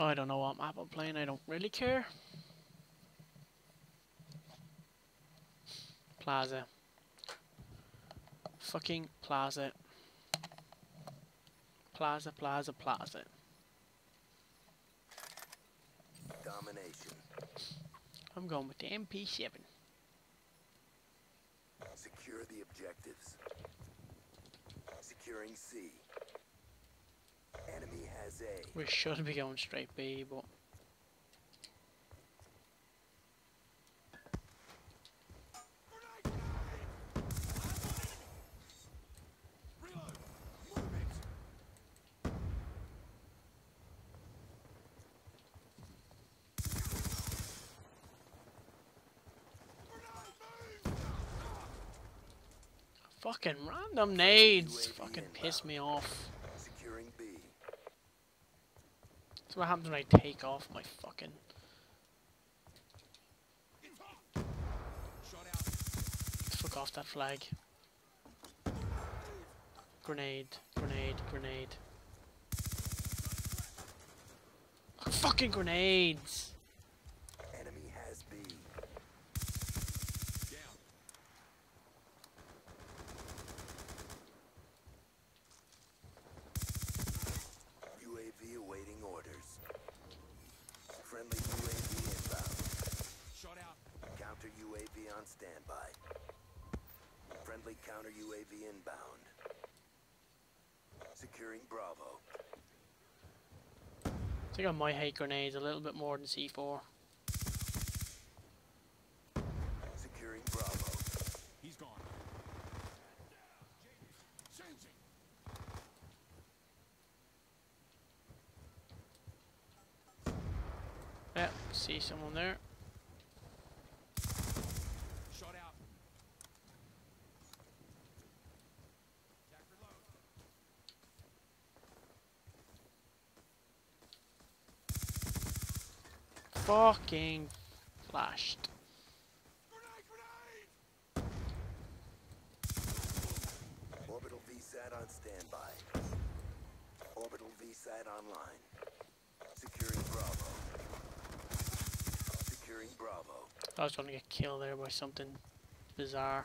I don't know what map I'm playing, I don't really care. Plaza. Fucking plaza. Plaza, plaza, plaza. Domination. I'm going with the MP7. Secure the objectives. Securing C. Enemy has A. We should be going straight B, but fucking random nades fucking piss me off. That's what happens when I take off my fucking... Fuck off that flag. Grenade, grenade, grenade. Oh, fucking grenades! Standby. Friendly counter UAV inbound. Securing Bravo. I think I might hate grenades a little bit more than C4. Securing Bravo. He's gone. Changing. Yep, see someone there. Fucking flashed. Grenade, grenade! Orbital VSAT on standby. Orbital VSAT online. Securing Bravo. Securing Bravo. I was going to get killed there by something bizarre.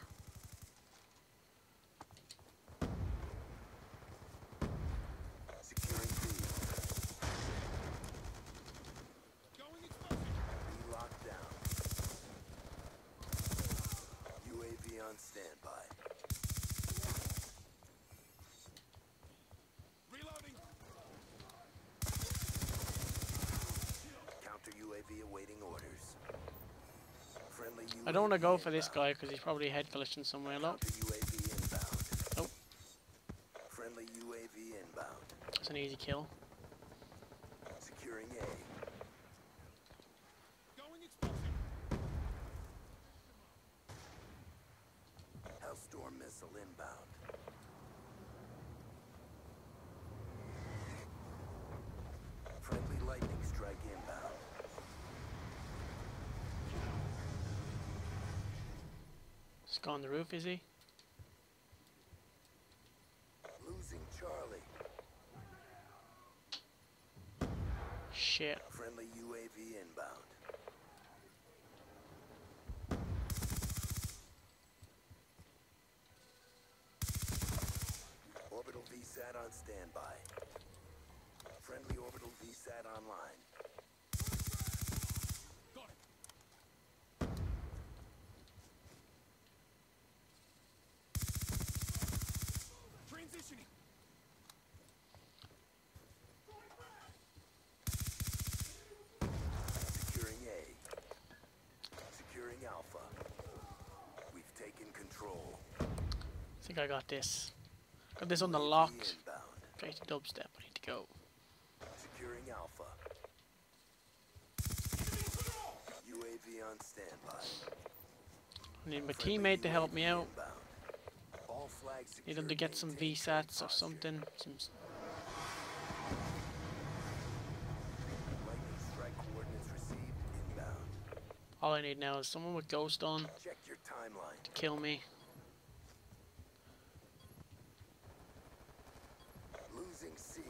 I don't want to go for this guy because he's probably head collision somewhere. Look. Oh. Friendly UAV inbound. That's an easy kill. Securing A. Going explosive. Hellstorm missile inbound. Friendly lightning strike inbound. On the roof, is he? Losing Charlie. Shit. Friendly UAV inbound. Orbital VSAT on standby. Friendly orbital VSAT online. Securing A. Securing Alpha. We've taken control. I think I got this. Got this on the lock. Straight to dubstep. I need to go. Securing Alpha. UAV on standby. I need my teammate to help me out. Need them to get some VSATs or something. Seems all I need now is someone with ghost on to kill me. Losing C.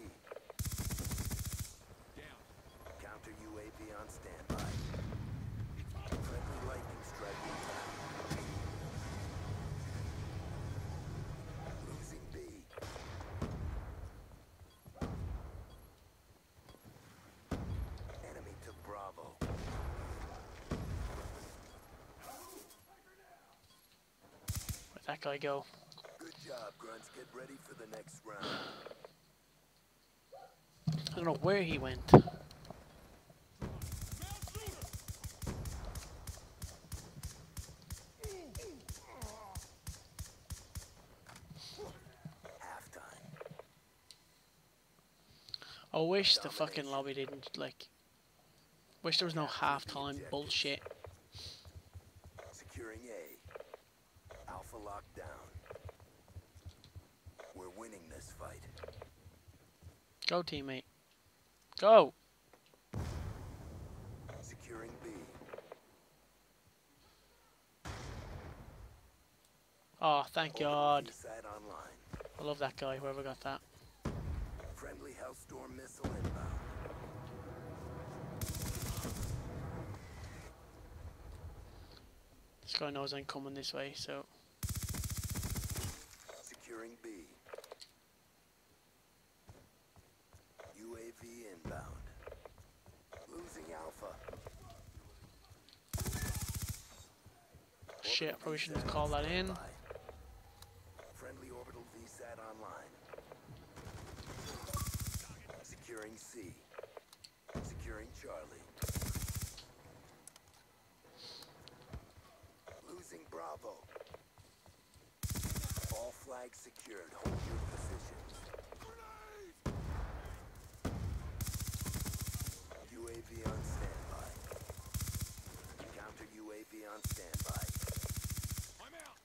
Mike, I go. Good job, grunts. Get ready for the next round. I don't know where he went. I wish the fucking lobby didn't, like, wish there was no half-time bullshit. Securing A. Alpha lockdown. We're winning this fight. Go, teammate. Go! Securing B. Oh, thank God. I love that guy, whoever got that. Friendly Hellstorm missile inbound. This guy knows I'm coming this way, so. Securing B. UAV inbound. Losing Alpha. Shit, I probably shouldn't have called that in. Friendly orbital VSAT online. Securing C. Securing Charlie. Losing Bravo. All flags secured. Hold your positions. UAV on standby. Counter UAV on standby. I'm out.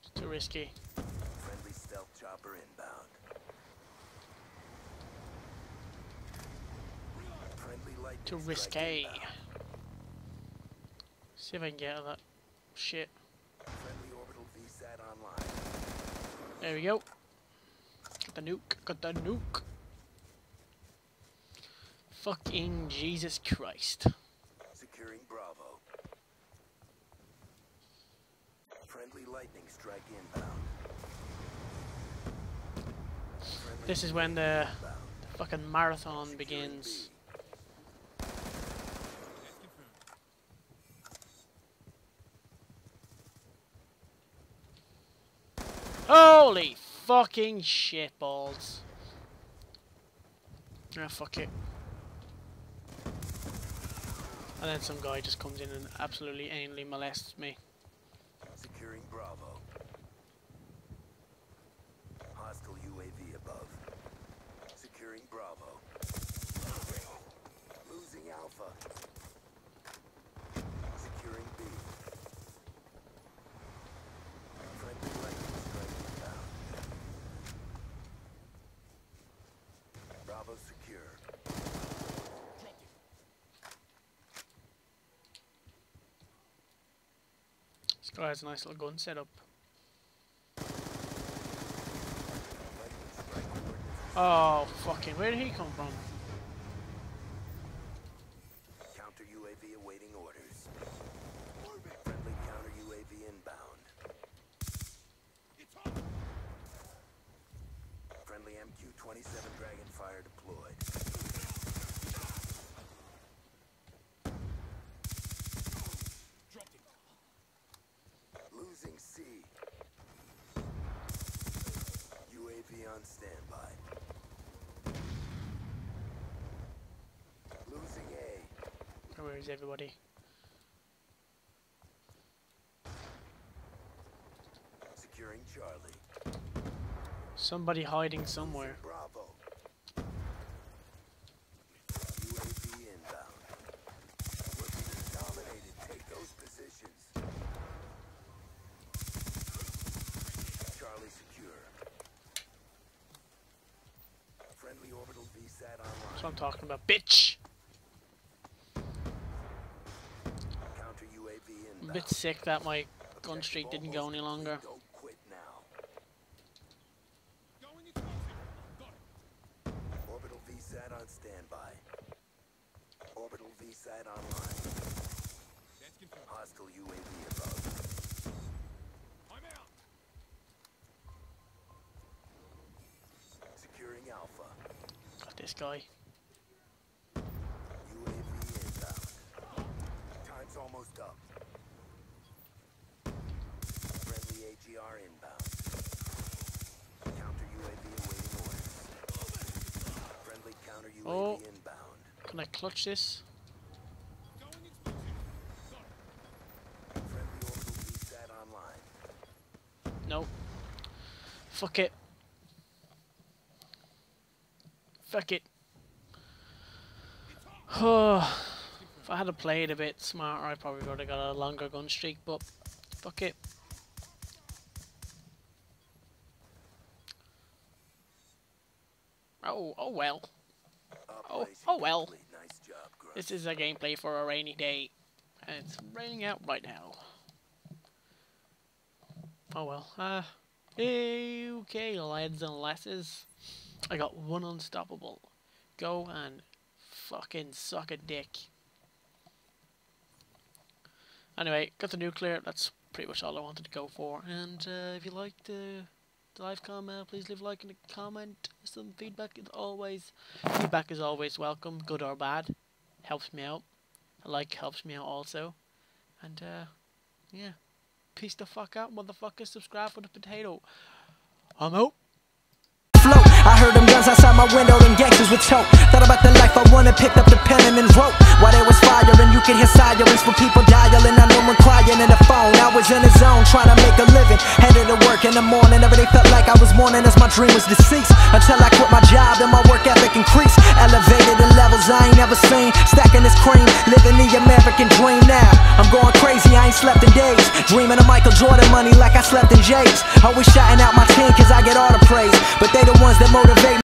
It's too risky. Friendly stealth chopper inbound. Too risque. See if I can get out of that shit. There we go. Got the nuke. Got the nuke. Fucking Jesus Christ. Securing Bravo. Friendly lightning strike inbound. This is when the fucking marathon begins. Holy fucking shitballs. Ah, fuck it. And then some guy just comes in and absolutely anally molests me. Securing Bravo. Hostile UAV above. Securing Bravo. Losing Alpha. Securing B. Bravo secure. This guy has a nice little gun setup. Oh fucking! Where did he come from? Counter UAV awaiting orders. Friendly counter UAV inbound. Friendly MQ 27 Dragon Fire deployed. Losing C. UAV on standby. Losing A. Where is everybody? Securing Charlie. Somebody hiding somewhere. Bravo. UAV inbound. We're being dominated. Take those positions. Charlie secure. Friendly orbital VSAT online. That's what I'm talking about, bitch. Counter UAV inbound. I'm a bit sick that my gun streak didn't go any longer. VSAT on standby. Orbital VSAT online. Hostile UAV above. I'm out. Securing Alpha. Got this guy. UAV inbound. Time's almost up. Friendly Oh, can I clutch this? No. Fuck it. Fuck it. Oh, if I had played a bit smarter, I probably would have got a longer gun streak, but fuck it. Oh, oh well. Oh, oh well. This is a gameplay for a rainy day, and it's raining out right now. Oh well. Okay, lads and lasses. I got one unstoppable. Go and fucking suck a dick. Anyway, got the nuclear. That's pretty much all I wanted to go for. And if you liked the live comment, please leave a like and a comment. Some feedback is always welcome, good or bad. Helps me out. A like helps me out also. And yeah. Peace the fuck out, motherfucker. Subscribe for the potato. I'm out. Float. I heard them guns outside my window and gangsters with choke. Thought about the life I wanted, picked up the pen and then wrote. While there was fire and you could hear sirens from people dialing. I know one crying in the phone. I was in the zone trying to make a living. Headed to work in the morning. Every day felt like I was mourning as my dream was deceased. Until I quit my job and my work ethic increased. Elevated the levels I ain't never seen. Stacking this cream, living the American dream now. I'm going crazy, I ain't slept in days. Dreaming of Michael Jordan money like I slept in J's. Always shouting out my team cause I get all the praise. But they the ones that motivate me.